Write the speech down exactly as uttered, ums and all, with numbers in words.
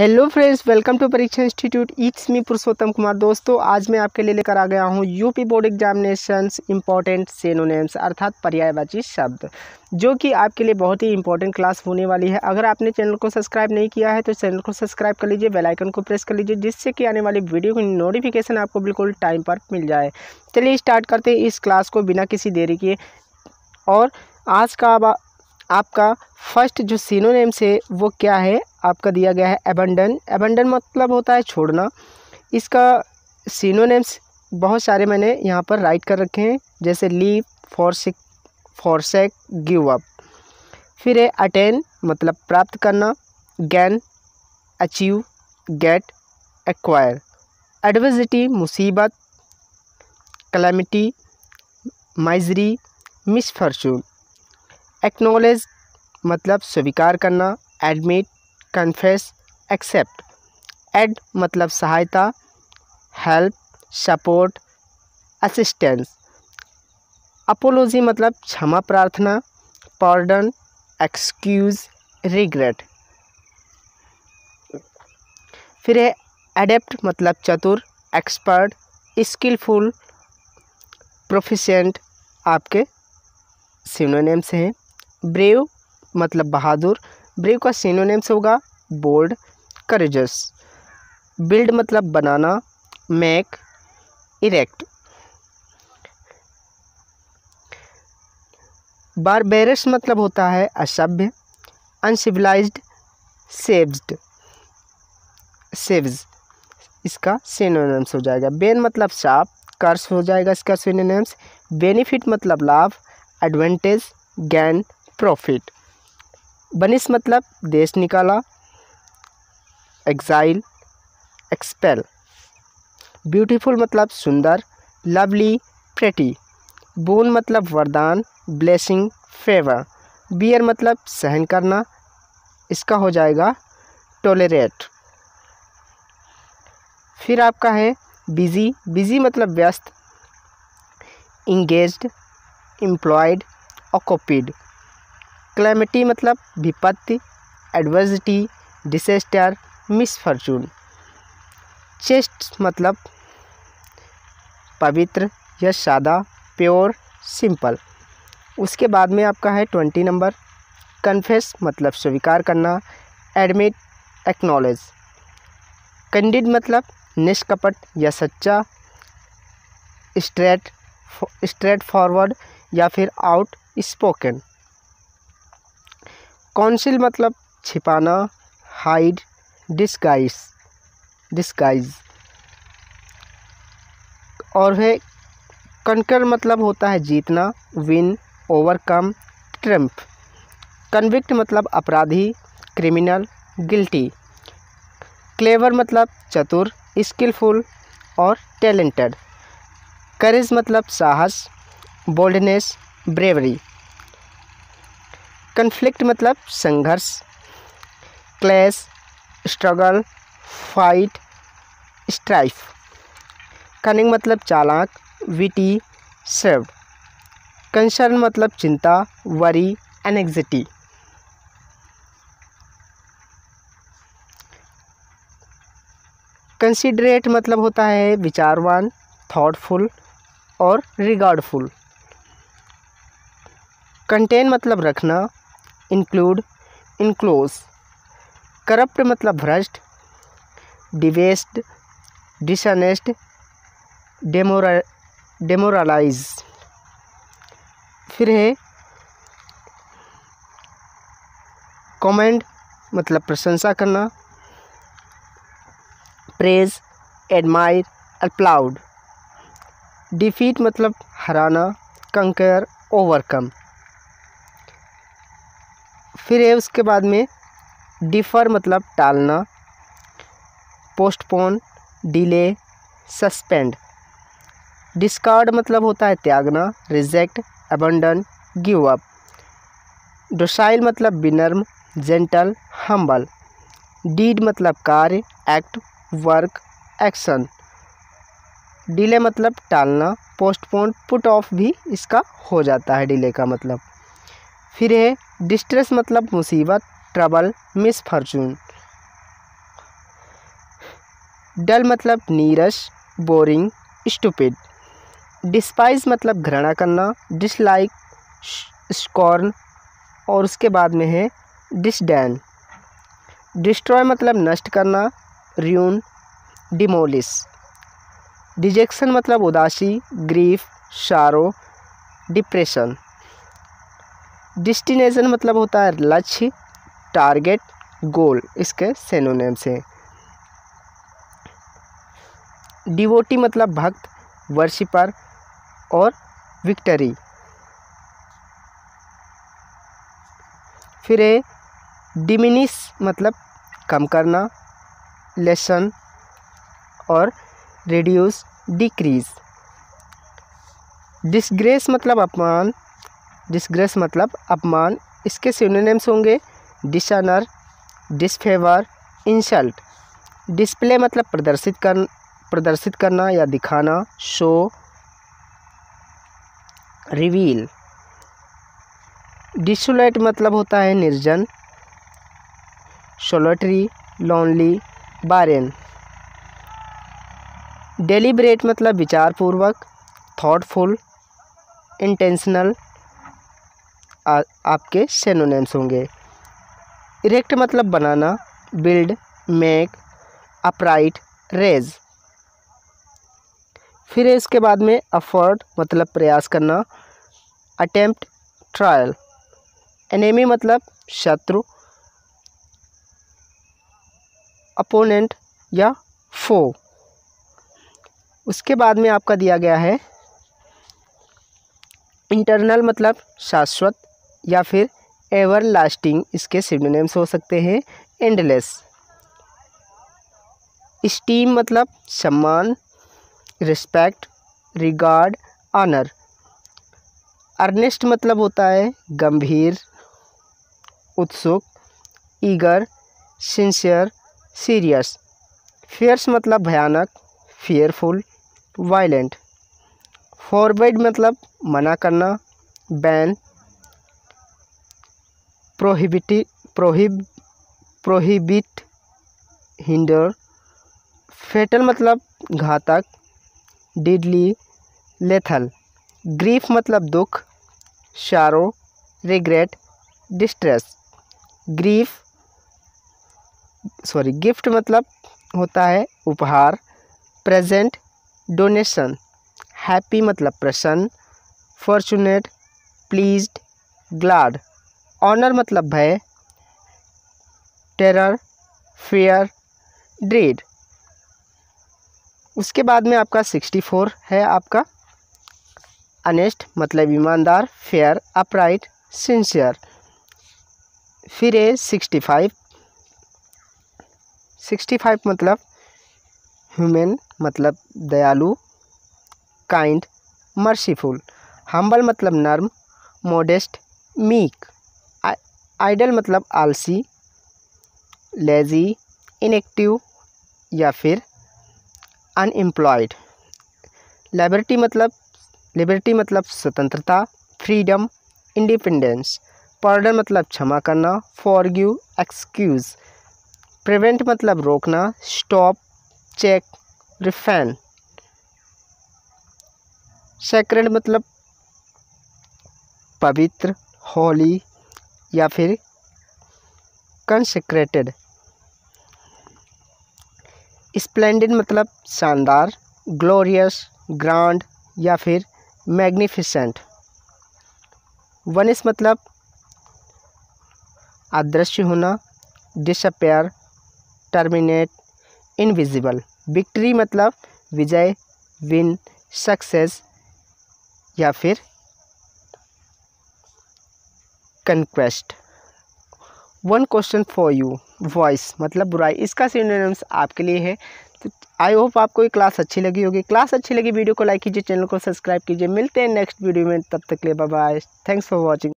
Hello friends, welcome to परीक्षा institute. It's me Purushottam Kumar. दोस्तों, आज मैं आपके लिए लेकर आ गया हूँ UP board examinations important synonyms अर्थात पर्यायवाची शब्द, जो कि आपके लिए बहुत ही इंपॉर्टेंट क्लास होने वाली है। अगर आपने चैनल को सब्सक्राइब नहीं किया है तो चैनल को सब्सक्राइब कर लीजिए, बेल आइकन को प्रेस कर लीजिए, जिससे कि आने वाली वीडियो की नोटिफिकेशन आपको बिल्कुल टाइम पर मिल जाए। चलिए स्टार्ट करते हैं इस क्लास को बिना किसी देरी किए। और आज का आपका फर्स्ट जो सिनोनिम्स है वो क्या है, आपका दिया गया है एबंडन। एबंडन मतलब होता है छोड़ना। इसका सिनोनिम्स बहुत सारे मैंने यहाँ पर राइट कर रखे हैं, जैसे leave, forsake, forsake, give up. फिर है अटेन मतलब प्राप्त करना, gain, achieve, get, acquire. Adversity मुसीबत, कलेमिटी, माइजरी, मिसफॉर्चून। एक्नॉलेज मतलब स्वीकार करना, एडमिट, कन्फेस, एक्सेप्ट। एड मतलब सहायता, हेल्प, सपोर्ट, असिस्टेंस। अपोलॉजी मतलब क्षमा प्रार्थना, पार्डन, एक्सक्यूज, रिग्रेट। फिर है एडेप्ट मतलब चतुर, एक्सपर्ट, स्किलफुल, प्रोफिशिएंट आपके सिनोनिम्स हैं। ब्रेव मतलब बहादुर, ब्रेव का सिनोनिम्स होगा बोल्ड, करेजस। बिल्ड मतलब बनाना, मेक, इरेक्ट। बारबेरस मतलब होता है असभ्य, अनसिविलाइज्ड, सेव्ड, सेव्स इसका सिनोनिम्स हो जाएगा। बेन मतलब शाप, कर्स हो जाएगा इसका सिनोनिम्स। बेनिफिट मतलब लाभ, एडवांटेज, गेन, प्रॉफिट। बनिश मतलब देश निकाला, एग्जाइल, एक्सपेल। ब्यूटीफुल मतलब सुंदर, लवली, प्रेटी। बोन मतलब वरदान, ब्लेसिंग, फेवर। बियर मतलब सहन करना, इसका हो जाएगा टॉलरेट। फिर आपका है बिजी। बिजी मतलब व्यस्त, इंगेज्ड, एम्प्लॉयड, ऑक्यूपाइड। क्लेमिटी मतलब विपत्ति, एडवर्सिटी, डिसेस्टर, मिसफॉर्चून। चेस्ट मतलब पवित्र या सादा, प्योर, सिंपल। उसके बाद में आपका है ट्वेंटी नंबर। कन्फेस मतलब स्वीकार करना, एडमिट, एक्नॉलेज। कैंडिड मतलब निष्कपट या सच्चा, स्ट्रेट स्ट्रेट फॉरवर्ड या फिर आउट स्पोकन। काउंसिल मतलब छिपाना, हाइड, डिस्गाइज डिस्गाइज और है कंकर मतलब होता है जीतना, विन, ओवरकम, ट्रिम्फ। कन्विक्ट मतलब अपराधी, क्रिमिनल, गिल्टी। क्लेवर मतलब चतुर, स्किलफुल और टैलेंटेड। करेज मतलब साहस, बोल्डनेस, ब्रेवरी। कन्फ्लिक्ट मतलब संघर्ष, clash, struggle, fight, strife. Cunning मतलब चालाक, विटी, सर्व। कंसर्न मतलब चिंता, वरी, एंग्जाइटी। कंसीडरेट मतलब होता है विचारवान, थॉटफुल और रिगार्डफुल। कंटेन मतलब रखना, इंक्लूड, इनक्लोज। करप्ट मतलब भ्रष्ट, डिवेस्ड, डिसनेस्ट, डेमोरा डेमोरलाइज। फिर है कमेंड मतलब प्रशंसा करना, प्रेज, एडमायर, अप्लाउड। डिफीट मतलब हराना, कंकर, ओवरकम। फिर है उसके बाद में डिफर मतलब टालना, पोस्टपोन, डिले, सस्पेंड। डिस्कार्ड मतलब होता है त्यागना, reject, abandon, give up. Docile मतलब विनम्र, जेंटल, हम्बल। डीड मतलब कार्य, एक्ट, वर्क, एक्शन। डिले मतलब टालना, पोस्टपोन, पुट ऑफ भी इसका हो जाता है डिले का मतलब। फिर है डिस्ट्रेस मतलब मुसीबत, ट्रबल, मिसफॉर्चून। डल मतलब नीरस, बोरिंग, स्टूपिड। डिस्पाइज मतलब घृणा करना, डिसलाइक, स्कॉर्न और उसके बाद में है डिसडैन। डिस्ट्रॉय मतलब नष्ट करना, र्यून, डिमोलिश। डिजेक्शन मतलब उदासी, ग्रीफ, शारो, डिप्रेशन। डिस्टिनेशन मतलब होता है लक्ष्य, टारगेट, गोल, इसके सिनोनिम्स हैं। डिवोटी मतलब भक्त, वर्शिपर और विक्टरी। फिर है डिमिनिश मतलब कम करना, लेसन और रिड्यूस, डिक्रीज। डिसग्रेस मतलब अपमान, डिसग्रेस मतलब अपमान, इसके सिनोनिम्स होंगे डिसऑनर, डिसफेवर, इंसल्ट। डिस्प्ले मतलब प्रदर्शित कर प्रदर्शित करना या दिखाना, शो, रिवील। डिसोलेट मतलब होता है निर्जन, सोलिटरी, लोनली, बारेन। डेलिब्रेट मतलब विचारपूर्वक, थॉटफुल, इंटेंशनल, आपके सिनोनिम्स होंगे। इरेक्ट मतलब बनाना, बिल्ड, मेक, अपराइट, रेज। फिर इसके बाद में एफर्ट मतलब प्रयास करना, अटेम्प्ट, ट्रायल। एनिमी मतलब शत्रु, अपोनेंट या फो। उसके बाद में आपका दिया गया है इंटरनल मतलब शाश्वत या फिर एवर लास्टिंग, इसके सिनोनिम्स हो सकते हैं एंडलेस। स्टीम मतलब सम्मान, रिस्पेक्ट, रिगार्ड, ऑनर। अर्नेस्ट मतलब होता है गंभीर, उत्सुक, ईगर, सिंसियर, सीरियस। फियर्स मतलब भयानक, फियरफुल, वायलेंट। फॉरबिड मतलब मना करना, ban, prohibit prohibit prohibit, hinder. Fatal मतलब घातक, डिडली, लेथल। ग्रीफ मतलब दुख, sorrow, regret, distress. Grief sorry gift मतलब होता है उपहार, प्रेजेंट, डोनेशन। हैप्पी मतलब प्रसन्न, फॉर्चुनेट, प्लीज्ड, ग्लाड। ऑनर मतलब भय, टेरर, फियर, ड्रीड। उसके बाद में आपका सिक्सटी फोर है आपका अनेस्ट मतलब ईमानदार, फेयर, अपराइट, सिंसियर। फिर है सिक्सटी फाइव सिक्सटी फाइव मतलब ह्यूमन मतलब दयालु, काइंड, मर्सीफुल। हम्बल मतलब नर्म, मोडेस्ट, मीक। आइडल मतलब आलसी, लेजी, इनएक्टिव या फिर अनएम्प्लॉयड। लिबर्टी मतलब लिबर्टी मतलब स्वतंत्रता, फ्रीडम, इंडिपेंडेंस। पर्डन मतलब क्षमा करना, फॉरगिव, एक्सक्यूज। प्रिवेंट मतलब रोकना, स्टॉप, चेक, रिफेन। सेक्रेड मतलब पवित्र, होली या फिर कंसेक्रेटेड। स्प्लेंडेड मतलब शानदार, ग्लोरियस, ग्रांड या फिर मैग्निफिसेंट। वनिश मतलब अदृश्य होना, डिसअपेयर, टर्मिनेट, इनविजिबल। विक्ट्री मतलब विजय, विन, सक्सेस या फिर conquest. One question for you, voice मतलब बुराई, इसका सिनोनिम्स आपके लिए है। तो आई होप आपको ये क्लास अच्छी लगी होगी। क्लास अच्छी लगी वीडियो को लाइक कीजिए, चैनल को सब्सक्राइब कीजिए। मिलते हैं नेक्स्ट वीडियो में, तब तक के लिए bye bye. Thanks for watching.